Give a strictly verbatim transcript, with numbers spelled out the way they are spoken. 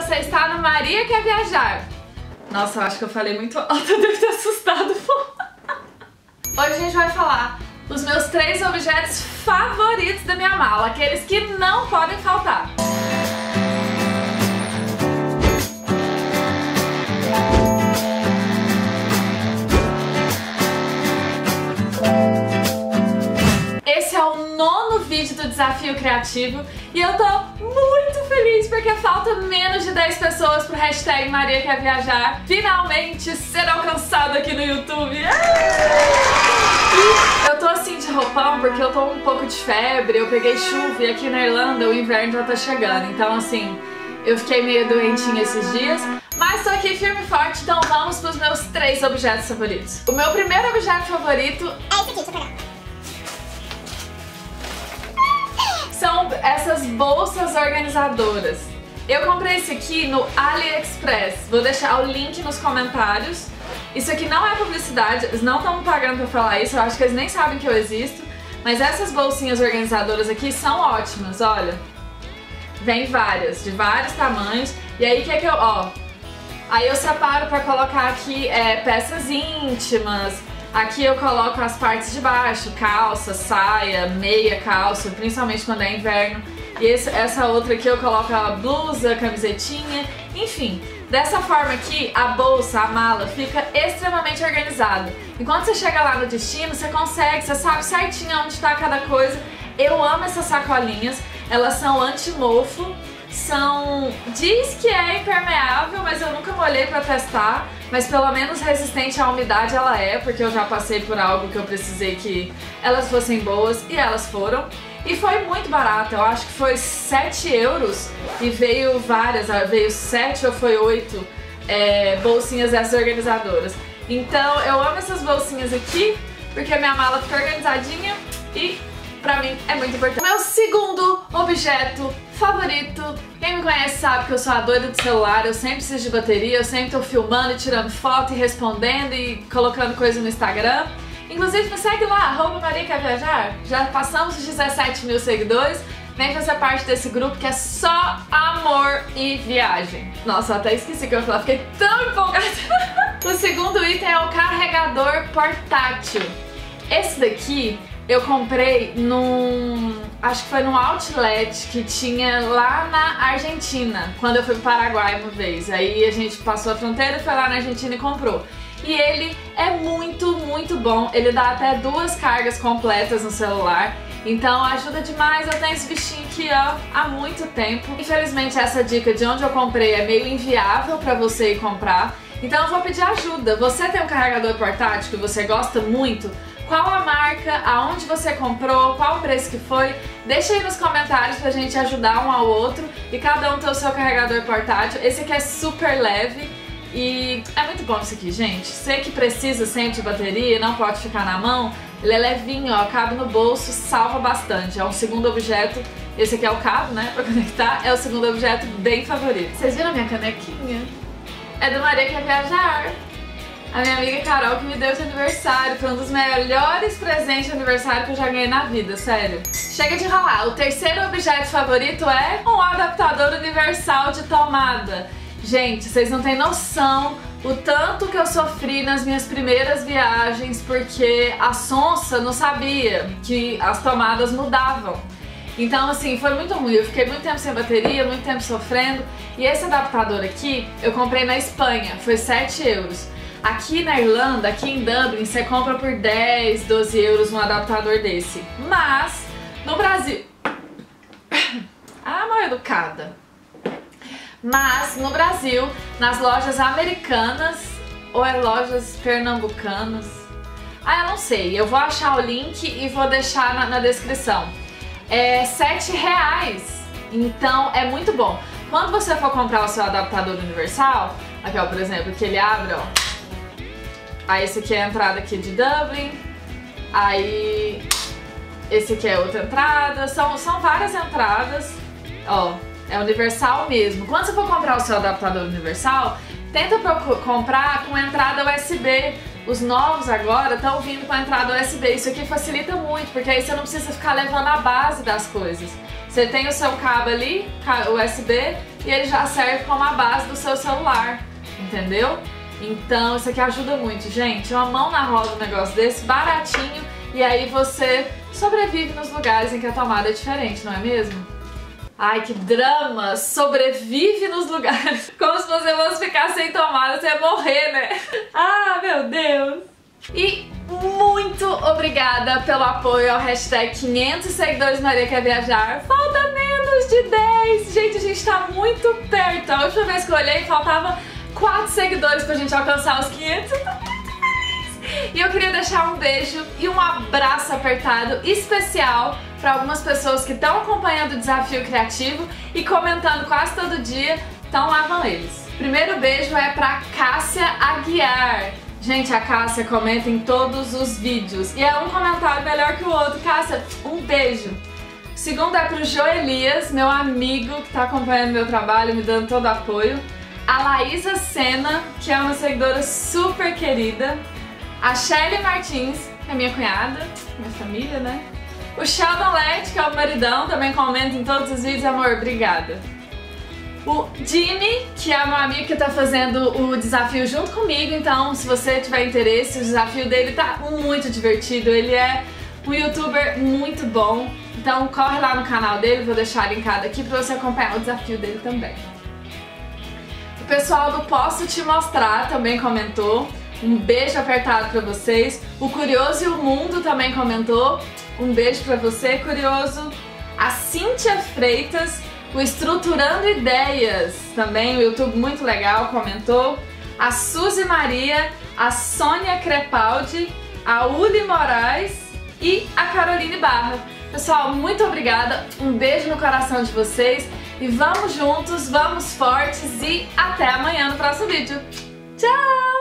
você está no Maria Quer Viajar. Nossa, eu acho que eu falei muito alto, eu devo ter assustado. Hoje a gente vai falar dos meus três objetos favoritos da minha mala, aqueles que não podem faltar. Esse é o nono vídeo do Desafio Criativo e eu tô muito feliz porque falta menos de dez pessoas pro hashtag Maria Quer Viajar finalmente ser alcançado aqui no YouTube. Eu tô assim de roupão porque eu tô um pouco de febre, eu peguei chuva e aqui na Irlanda o inverno já tá chegando, então assim, eu fiquei meio doentinha esses dias. Mas tô aqui firme e forte, então vamos pros meus três objetos favoritos. O meu primeiro objeto favorito é esse aqui, deixa eu pegar. São essas bolsas organizadoras. Eu comprei esse aqui no AliExpress. Vou deixar o link nos comentários. Isso aqui não é publicidade, eles não estão me pagando pra falar isso, eu acho que eles nem sabem que eu existo. Mas essas bolsinhas organizadoras aqui são ótimas, olha. Vem várias, de vários tamanhos. E aí o que é que eu... ó, aí eu separo pra colocar aqui é, peças íntimas. Aqui eu coloco as partes de baixo, calça, saia, meia calça, principalmente quando é inverno. E esse, essa outra aqui eu coloco a blusa, camisetinha, enfim. Dessa forma aqui, a bolsa, a mala, fica extremamente organizada. E quando você chega lá no destino, você consegue, você sabe certinho onde está cada coisa. Eu amo essas sacolinhas, elas são anti-mofo. São... diz que é impermeável, mas eu nunca molhei pra testar. Mas pelo menos resistente à umidade ela é, porque eu já passei por algo que eu precisei que elas fossem boas, e elas foram. E foi muito barato, eu acho que foi sete euros e veio várias, veio sete ou foi oito é, bolsinhas dessas organizadoras. Então eu amo essas bolsinhas aqui, porque a minha mala fica organizadinha e... pra mim é muito importante. Meu segundo objeto favorito, quem me conhece sabe que eu sou a doida do celular, eu sempre preciso de bateria, eu sempre tô filmando, tirando foto e respondendo e colocando coisa no Instagram. Inclusive me segue lá, arroba Maria Quer Viajar. Já passamos os dezessete mil seguidores, vem fazer parte desse grupo que é só amor e viagem. Nossa, eu até esqueci que eu ia falar, fiquei tão empolgada. O segundo item é o carregador portátil. Esse daqui... eu comprei num... acho que foi num outlet que tinha lá na Argentina, quando eu fui pro Paraguai uma vez. Aí a gente passou a fronteira, foi lá na Argentina e comprou. E ele é muito, muito bom. Ele dá até duas cargas completas no celular. Então ajuda demais, eu tenho esse bichinho aqui ó, há muito tempo. Infelizmente essa dica de onde eu comprei é meio inviável pra você ir comprar. Então eu vou pedir ajuda. Você tem um carregador portátil que você gosta muito? Qual a marca, aonde você comprou, qual o preço que foi, deixa aí nos comentários pra gente ajudar um ao outro e cada um ter o seu carregador portátil. Esse aqui é super leve e é muito bom isso aqui, gente. Você que precisa sempre de bateria, não pode ficar na mão, ele é levinho, ó, cabe no bolso, salva bastante. É um segundo objeto, esse aqui é o cabo, né, pra conectar, é o segundo objeto bem favorito. Vocês viram a minha canequinha? É do Maria Quer Viajar. A minha amiga Carol que me deu de aniversário, foi um dos melhores presentes de aniversário que eu já ganhei na vida, sério. Chega de enrolar, o terceiro objeto favorito é um adaptador universal de tomada. Gente, vocês não têm noção o tanto que eu sofri nas minhas primeiras viagens, porque a sonsa não sabia que as tomadas mudavam. Então assim, foi muito ruim, eu fiquei muito tempo sem bateria, muito tempo sofrendo. E esse adaptador aqui eu comprei na Espanha, foi sete euros. Aqui na Irlanda, aqui em Dublin, você compra por dez, doze euros um adaptador desse. Mas, no Brasil... ah, mal educada. Mas, no Brasil, nas lojas americanas, ou é lojas pernambucanas? Ah, eu não sei. Eu vou achar o link e vou deixar na, na descrição. É sete reais. Então, é muito bom. Quando você for comprar o seu adaptador universal, aqui ó, por exemplo, que ele abre, ó. Aí esse aqui é a entrada aqui de Dublin, aí esse aqui é outra entrada, são, são várias entradas, ó, é universal mesmo. Quando você for comprar o seu adaptador universal, tenta comprar com entrada U S B, os novos agora estão vindo com a entrada U S B, isso aqui facilita muito, porque aí você não precisa ficar levando a base das coisas. Você tem o seu cabo ali, U S B, e ele já serve como a base do seu celular, entendeu? Então isso aqui ajuda muito, gente. Uma mão na roda, um negócio desse, baratinho, e aí você sobrevive nos lugares em que a tomada é diferente, não é mesmo? Ai, que drama! Sobrevive nos lugares! Como se você fosse ficar sem tomada, você ia morrer, né? Ah, meu Deus! E muito obrigada pelo apoio ao hashtag quinhentos seguidores Maria Quer Viajar. Falta menos de dez! Gente, a gente tá muito perto. A última vez que eu olhei, faltava quatro seguidores pra gente alcançar os quinhentos. Eu tô muito feliz! E eu queria deixar um beijo e um abraço apertado especial pra algumas pessoas que estão acompanhando o desafio criativo e comentando quase todo dia, então lá vão eles. Primeiro beijo é pra Cássia Aguiar. Gente, a Cássia comenta em todos os vídeos e é um comentário melhor que o outro. Cássia, um beijo. O segundo é pro Joelias, meu amigo que tá acompanhando meu trabalho, me dando todo apoio. A Laísa Sena, que é uma seguidora super querida. A Shelly Martins, que é minha cunhada, minha família, né? O Sheldon Led, que é o maridão, também comenta em todos os vídeos. Amor, obrigada. O Jimmy, que é meu amigo que tá fazendo o desafio junto comigo, então se você tiver interesse, o desafio dele tá muito divertido, ele é um youtuber muito bom, então corre lá no canal dele, vou deixar linkado aqui pra você acompanhar o desafio dele também. O pessoal do Posso Te Mostrar também comentou, um beijo apertado pra vocês. O Curioso e o Mundo também comentou, um beijo pra você, Curioso. A Cíntia Freitas, o Estruturando Ideias, também o YouTube muito legal, comentou. A Suzy Maria, a Sônia Crepaldi, a Uli Moraes e a Caroline Barra. Pessoal, muito obrigada, um beijo no coração de vocês e vamos juntos, vamos fortes e até amanhã no próximo vídeo. Tchau!